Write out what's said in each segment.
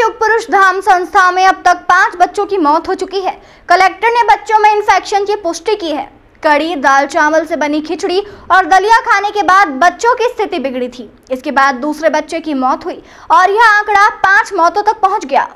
युगपुरुष धाम संस्था में अब तक 5 बच्चों की मौत हो चुकी है। कलेक्टर ने बच्चों में इन्फेक्शन की पुष्टि की है। कड़ी, दाल चावल से बनी खिचड़ी और दलिया खाने के बाद बच्चों की स्थिति बिगड़ी थी। इसके बाद दूसरे बच्चे की मौत हुई और यह आंकड़ा 5 मौतों तक पहुँच गया।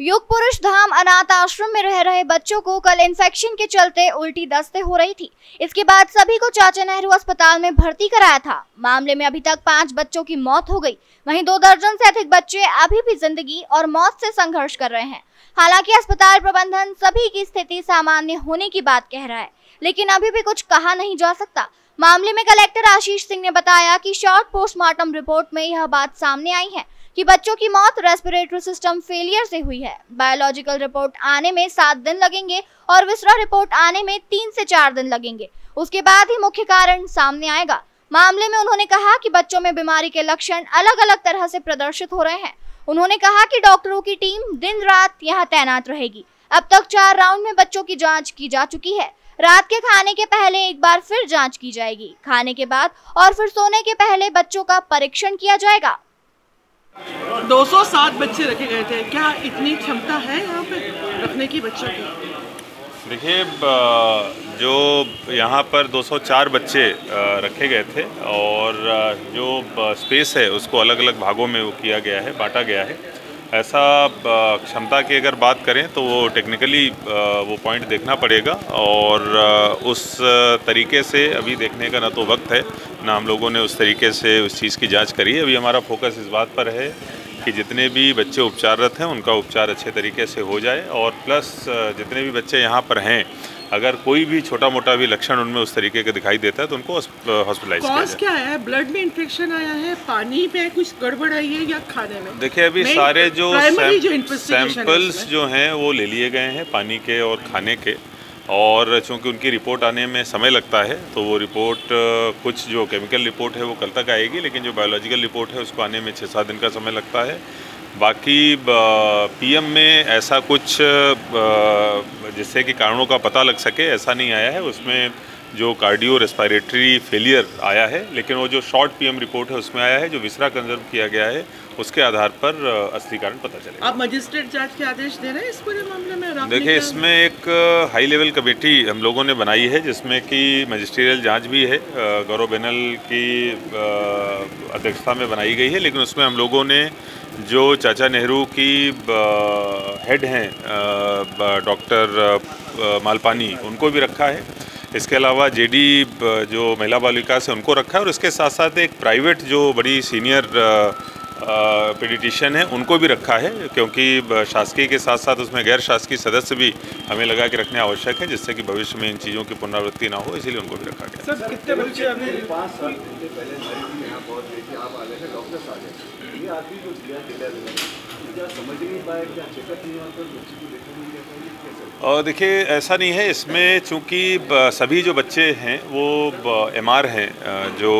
युगपुरुष धाम अनाथ आश्रम में रह रहे बच्चों को कल इन्फेक्शन के चलते उल्टी दस्ते हो रही थी। इसके बाद सभी को चाचा नेहरू अस्पताल में भर्ती कराया था। मामले में अभी तक 5 बच्चों की मौत हो गई, वहीं 2 दर्जन से अधिक बच्चे अभी भी जिंदगी और मौत से संघर्ष कर रहे हैं। हालांकि अस्पताल प्रबंधन सभी की स्थिति सामान्य होने की बात कह रहा है, लेकिन अभी भी कुछ कहा नहीं जा सकता। मामले में कलेक्टर आशीष सिंह ने बताया कि शॉर्ट पोस्टमार्टम रिपोर्ट में यह बात सामने आई है कि बच्चों की मौत रेस्पिरेटरी सिस्टम फेलियर से हुई है। बायोलॉजिकल रिपोर्ट आने में 7 दिन लगेंगे और विसरा रिपोर्ट आने में 3 से 4 दिन लगेंगे। उसके बाद ही मुख्य कारण सामने आएगा। मामले में उन्होंने कहा कि बच्चों में बीमारी के लक्षण अलग अलग तरह से प्रदर्शित हो रहे हैं। उन्होंने कहा कि डॉक्टरों की टीम दिन रात यहाँ तैनात रहेगी। अब तक 4 राउंड में बच्चों की जाँच की जा चुकी है। रात के खाने के पहले एक बार फिर जाँच की जाएगी। खाने के बाद और फिर सोने के पहले बच्चों का परीक्षण किया जाएगा। 207 बच्चे रखे गए थे। क्या इतनी क्षमता है यहाँ पे रखने की बच्चों की? देखिए, जो यहाँ पर 204 बच्चे रखे गए थे और जो स्पेस है उसको अलग अलग भागों में वो किया गया है, बांटा गया है। ऐसा क्षमता की अगर बात करें तो वो टेक्निकली वो पॉइंट देखना पड़ेगा और उस तरीके से अभी देखने का ना तो वक्त है, ना हम लोगों ने उस तरीके से उस चीज़ की जांच करी है। अभी हमारा फोकस इस बात पर है कि जितने भी बच्चे उपचाररत हैं उनका उपचार अच्छे तरीके से हो जाए और प्लस जितने भी बच्चे यहाँ पर हैं अगर कोई भी छोटा मोटा भी लक्षण उनमें उस तरीके का दिखाई देता है तो उनको हॉस्पिटलाइज किया जाए। क्या है, ब्लड में इन्फेक्शन आया है, पानी में कुछ गड़बड़ आई है या खाने में? देखिए, अभी सारे जो सैंपल्स जो हैं वो ले लिए गए हैं पानी के और खाने के, और चूँकि उनकी रिपोर्ट आने में समय लगता है तो वो रिपोर्ट कुछ जो केमिकल रिपोर्ट है वो कल तक आएगी, लेकिन जो बायोलॉजिकल रिपोर्ट है उसको आने में 6-7 दिन का समय लगता है। बाकी पीएम में ऐसा कुछ जिससे कि कारणों का पता लग सके ऐसा नहीं आया है। उसमें जो कार्डियो रेस्पिरेटरी फेलियर आया है, लेकिन वो जो शॉर्ट पीएम रिपोर्ट है उसमें आया है। जो विसरा कंजर्व किया गया है उसके आधार पर असली कारण पता चलेगा। आप मजिस्ट्रेट जांच के आदेश दे रहे हैं इस पूरे मामले में? देखिए, इसमें एक हाई लेवल कमेटी हम लोगों ने बनाई है जिसमें कि मजिस्ट्रियल जांच भी है, गौरव बेनल की अध्यक्षता में बनाई गई है। लेकिन उसमें हम लोगों ने जो चाचा नेहरू की हेड हैं डॉक्टर मालपानी उनको भी रखा है। इसके अलावा जेडी जो महिला बाल विकास है उनको रखा है और इसके साथ साथ एक प्राइवेट जो बड़ी सीनियर पेडिटिशियन है उनको भी रखा है, क्योंकि शासकीय के साथ साथ उसमें गैर शासकीय सदस्य भी हमें लगा कि रखने आवश्यक है जिससे कि भविष्य में इन चीज़ों की पुनरावृत्ति ना हो, इसीलिए उनको भी रखा गया। सर, कितने बच्चे आपने 5 साल पहले आप आ गए, डॉक्टर्स आ गए, ये आदमी कुछ समझ नहीं पाया कि चेकअप नहीं होता? और देखिए, ऐसा नहीं है। इसमें चूँकि सभी जो बच्चे हैं वो एमआर हैं जो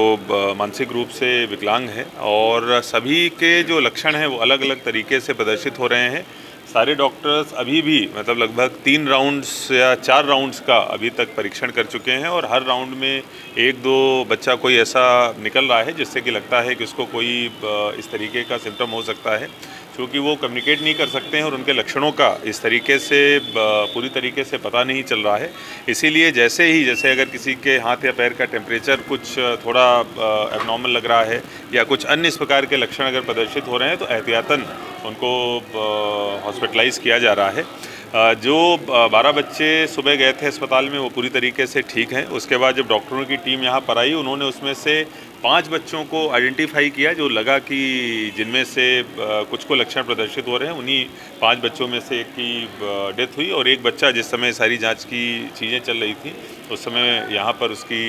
मानसिक रूप से विकलांग हैं और सभी के जो लक्षण हैं वो अलग अलग तरीके से प्रदर्शित हो रहे हैं। सारे डॉक्टर्स अभी भी मतलब लगभग 3 राउंड्स या 4 राउंड्स का अभी तक परीक्षण कर चुके हैं और हर राउंड में 1-2 बच्चा कोई ऐसा निकल रहा है जिससे कि लगता है कि उसको कोई इस तरीके का सिम्टम हो सकता है। क्योंकि वो कम्युनिकेट नहीं कर सकते हैं और उनके लक्षणों का इस तरीके से पूरी तरीके से पता नहीं चल रहा है, इसीलिए जैसे अगर किसी के हाथ या पैर का टेम्परेचर कुछ थोड़ा एबनॉर्मल लग रहा है या कुछ अन्य इस प्रकार के लक्षण अगर प्रदर्शित हो रहे हैं तो एहतियातन उनको हॉस्पिटलाइज किया जा रहा है। जो 12 बच्चे सुबह गए थे अस्पताल में वो पूरी तरीके से ठीक हैं। उसके बाद जब डॉक्टरों की टीम यहाँ पर आई उन्होंने उसमें से 5 बच्चों को आइडेंटिफाई किया जो लगा कि जिनमें से कुछ को लक्षण प्रदर्शित हो रहे हैं। उन्हीं 5 बच्चों में से एक की डेथ हुई और एक बच्चा जिस समय सारी जांच की चीज़ें चल रही थी उस समय यहाँ पर उसकी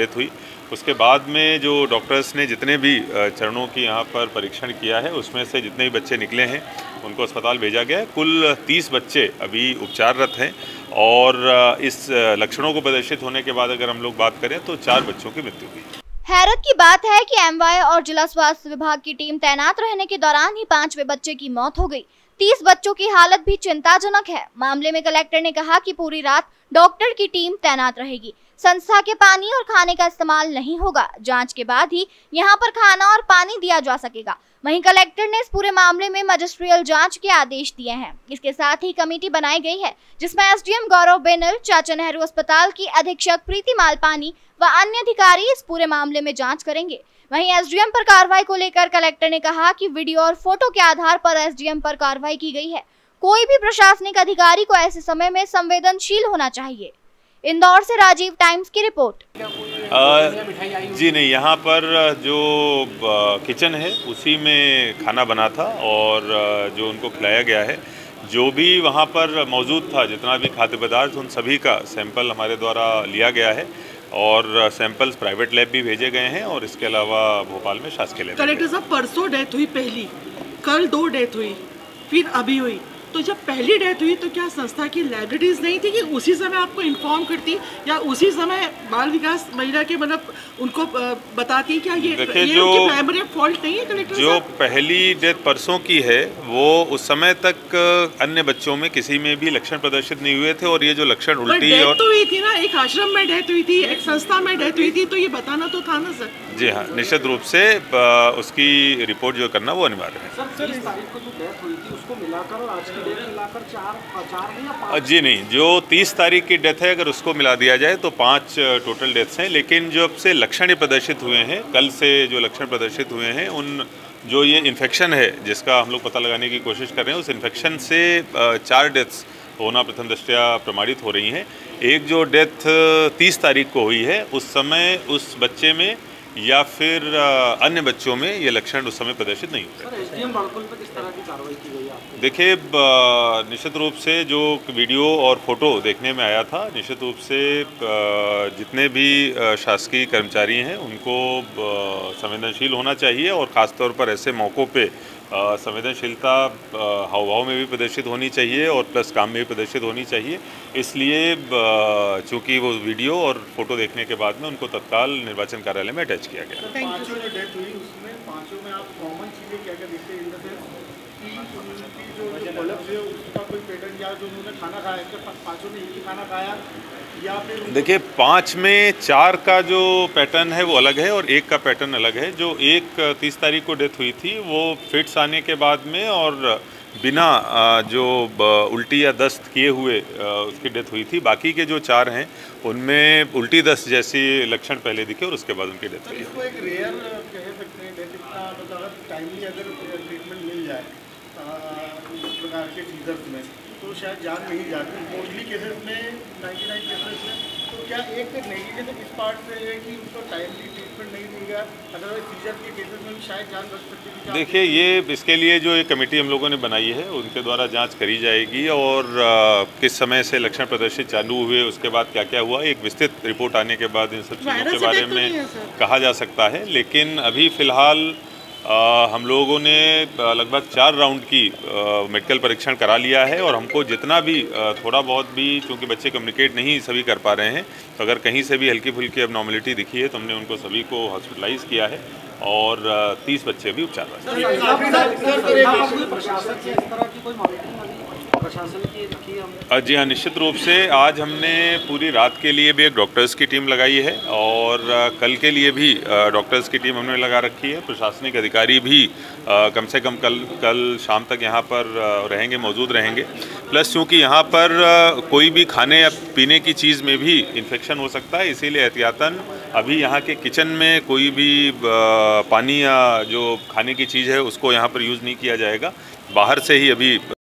डेथ हुई। उसके बाद में जो डॉक्टर्स ने जितने भी चरणों की यहाँ पर परीक्षण किया है उसमें से जितने भी बच्चे निकले हैं उनको अस्पताल भेजा गया है। कुल 30 बच्चे अभी उपचाररत हैं और इस लक्षणों को प्रदर्शित होने के बाद अगर हम लोग बात करें तो 4 बच्चों की मृत्यु हुई। हैरत की बात है कि एमवाय और जिला स्वास्थ्य विभाग की टीम तैनात रहने के दौरान ही 5वें बच्चे की मौत हो गई। 30 बच्चों की हालत भी चिंताजनक है। मामले में कलेक्टर ने कहा कि पूरी रात डॉक्टर की टीम तैनात रहेगी, संस्था के पानी और खाने का इस्तेमाल नहीं होगा, जांच के बाद ही यहां पर खाना और पानी दिया जा सकेगा। वहीं कलेक्टर ने इस पूरे मामले में मजिस्ट्रियल जांच के आदेश दिए हैं। इसके साथ ही कमेटी बनाई गई है जिसमें एसडीएम गौरव बेनल, चाचा नेहरू अस्पताल की अधीक्षक प्रीति मालपानी व अन्य अधिकारी इस पूरे मामले में जाँच करेंगे। वहीं एसडीएम पर कार्रवाई को लेकर कलेक्टर ने कहा कि वीडियो और फोटो के आधार पर एसडीएम पर कार्रवाई की गई है। कोई भी प्रशासनिक अधिकारी को ऐसे समय में संवेदनशील होना चाहिए। इंदौर से राजीव टाइम्स की रिपोर्ट। जी नहीं, यहाँ पर जो किचन है उसी में खाना बना था और जो उनको खिलाया गया है, जो भी वहाँ पर मौजूद था, जितना भी खाद्य पदार्थ, उन सभी का सैंपल हमारे द्वारा लिया गया है और सैंपल्स प्राइवेट लैब भी भेजे गए हैं और इसके अलावा भोपाल में शासकीय लैब। कलेक्टर साहब, परसों डेथ हुई पहली, कल 2 डेथ हुई, फिर अभी हुई, तो जब पहली डेथ हुई तो क्या संस्था की लाइब्रेरीज नहीं थी कि उसी समय आपको इन्फॉर्म करती या उसी समय बाल विकास महिला के मतलब उनको बताती? क्या ये जो प्राइमरी फॉल्ट नहीं है कलेक्टर साहब? जो पहली डेथ परसों की है वो उस समय तक अन्य बच्चों में किसी में भी लक्षण प्रदर्शित नहीं हुए थे और ये जो लक्षण उल्टी और तो हुई थी ना, एक आश्रम में डेथ हुई थी, एक संस्था में डेथ हुई थी, तो ये बताना तो था ना सर। जी हाँ, निश्चित रूप से उसकी रिपोर्ट जो करना वो अनिवार्य है। सर, इस तारीख को जो डेथ हुई थी उसको मिलाकर और आज की डेट मिलाकर 4 या 5? जी नहीं, जो 30 तारीख की डेथ है अगर उसको मिला दिया जाए तो 5 टोटल डेथ्स हैं, लेकिन जो अब से लक्षण प्रदर्शित हुए हैं, कल से जो लक्षण प्रदर्शित हुए हैं, उन जो ये इन्फेक्शन है जिसका हम लोग पता लगाने की कोशिश कर रहे हैं, उस इन्फेक्शन से 4 डेथ्स होना प्रथम दृष्टया प्रमाणित हो रही हैं। एक जो डेथ 30 तारीख को हुई है उस समय उस बच्चे में या फिर अन्य बच्चों में ये लक्षण उस समय प्रदर्शित नहीं होते। देखिए, निश्चित रूप से जो वीडियो और फोटो देखने में आया था, निश्चित रूप से जितने भी शासकीय कर्मचारी हैं उनको संवेदनशील होना चाहिए और ख़ासतौर पर ऐसे मौक़ों पे संवेदनशीलता हाव भाव में भी प्रदर्शित होनी चाहिए और प्लस काम में भी प्रदर्शित होनी चाहिए। इसलिए चूँकि वो वीडियो और फोटो देखने के बाद में उनको तत्काल निर्वाचन कार्यालय में अटैच किया गया। देखिए, 5 में 4 का जो पैटर्न है वो अलग है और 1 का पैटर्न अलग है। जो 30 तारीख को डेथ हुई थी वो फिट्स आने के बाद में और बिना जो उल्टी या दस्त किए हुए उसकी डेथ हुई थी। बाकी के जो 4 हैं उनमें उल्टी दस्त जैसी लक्षण पहले दिखे और उसके बाद उनकी डेथ हुई। इसको एक रेयर कह सकते हैं, मतलब टाइमली अगर ट्रीटमेंट मिल जाए इस प्रकार के चीज़र्स में तो शायद जान नहीं जाती। मोस्टली केसेस में 99 केसेस में तो क्या एक नेगेटिव इस पार्ट से है कि उसको टाइमली ट्रीटमेंट नहीं देगा, अदरवाइज सीजर के केसेस में भी शायद जान बच सकती है। देखिए, ये इसके लिए जो एक कमेटी हम लोगों ने बनाई है उनके द्वारा जांच करी जाएगी और किस समय से लक्षण प्रदर्शित चालू हुए, उसके बाद क्या क्या हुआ, एक विस्तृत रिपोर्ट आने के बाद इन सब चीज़ों के बारे में कहा जा सकता है। लेकिन अभी फ़िलहाल हम लोगों ने लगभग 4 राउंड की मेडिकल परीक्षण करा लिया है और हमको जितना भी थोड़ा बहुत भी, क्योंकि बच्चे कम्युनिकेट नहीं सभी कर पा रहे हैं, तो अगर कहीं से भी हल्की फुल्की एबनॉर्मलिटी दिखी है तो हमने उनको सभी को हॉस्पिटलाइज किया है और 30 बच्चे भी उपचार में। जी हाँ, निश्चित रूप से आज हमने पूरी रात के लिए भी एक डॉक्टर्स की टीम लगाई है और कल के लिए भी डॉक्टर्स की टीम हमने लगा रखी है। प्रशासनिक अधिकारी भी कम से कम कल शाम तक यहाँ पर रहेंगे, मौजूद रहेंगे। प्लस चूँकि यहाँ पर कोई भी खाने या पीने की चीज़ में भी इन्फेक्शन हो सकता है, इसीलिए एहतियातन अभी यहाँ के किचन में कोई भी पानी या जो खाने की चीज़ है उसको यहाँ पर यूज़ नहीं किया जाएगा। बाहर से ही अभी